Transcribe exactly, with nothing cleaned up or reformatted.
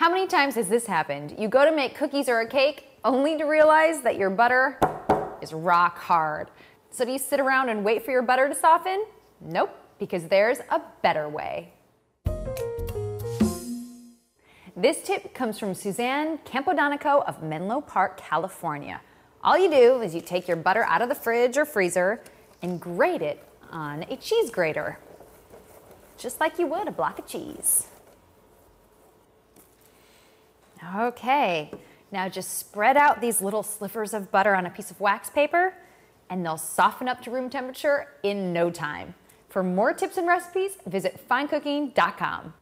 How many times has this happened? You go to make cookies or a cake only to realize that your butter is rock hard. So do you sit around and wait for your butter to soften? Nope, because there's a better way. This tip comes from Suzanne Campodonico of Menlo Park, California. All you do is you take your butter out of the fridge or freezer and grate it on a cheese grater, just like you would a block of cheese. Okay, now just spread out these little slivers of butter on a piece of wax paper and they'll soften up to room temperature in no time. For more tips and recipes, visit fine cooking dot com.